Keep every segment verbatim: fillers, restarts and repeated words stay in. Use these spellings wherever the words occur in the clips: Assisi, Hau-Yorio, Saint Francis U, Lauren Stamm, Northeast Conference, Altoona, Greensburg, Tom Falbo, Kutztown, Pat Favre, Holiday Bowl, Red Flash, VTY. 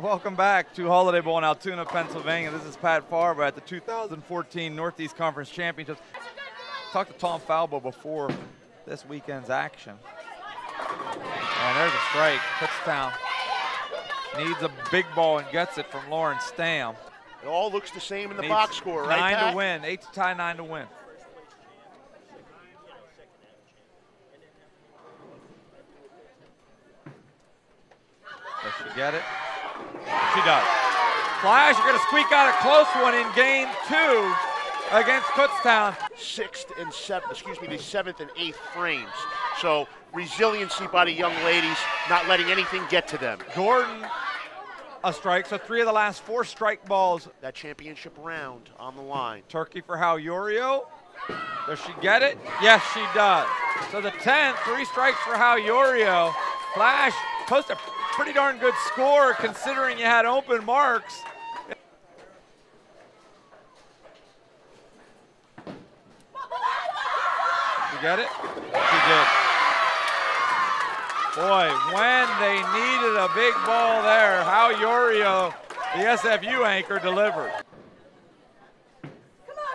Welcome back to Holiday Bowl in Altoona, Pennsylvania. This is Pat Favre at the two thousand fourteen Northeast Conference Championships. Talked to Tom Falbo before this weekend's action. And there's a strike. Kutztown needs a big ball and gets it from Lauren Stamm. It all looks the same in the needs box score, right, Nine Pat? to win, eight to tie, nine to win. Does she get it? She does. Flash are going to squeak out a close one in game two against Kutztown. Sixth and seventh, excuse me, the seventh and eighth frames. So resiliency by the young ladies, not letting anything get to them. Gordon, a strike, so three of the last four strike balls. That championship round on the line. Turkey for Hau-Yorio. Does she get it? Yes, she does. So the tenth, three strikes for Hau-Yorio. Flash posted a pretty darn good score considering you had open marks. You get it? She did. Boy, when they needed a big ball there, Hau-Yorio, the S F U anchor, delivered.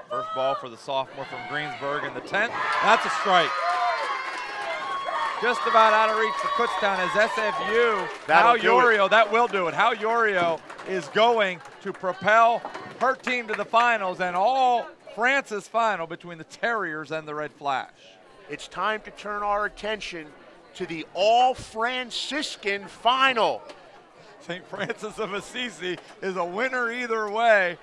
First ball for the sophomore from Greensburg in the tenth. That's a strike. Just about out of reach for Kutztown as S F U. Hau-Yorio, that will do it. Hau-Yorio is going to propel her team to the finals and all Francis final between the Terriers and the Red Flash. It's time to turn our attention to the all-Franciscan final. Saint Francis of Assisi is a winner either way.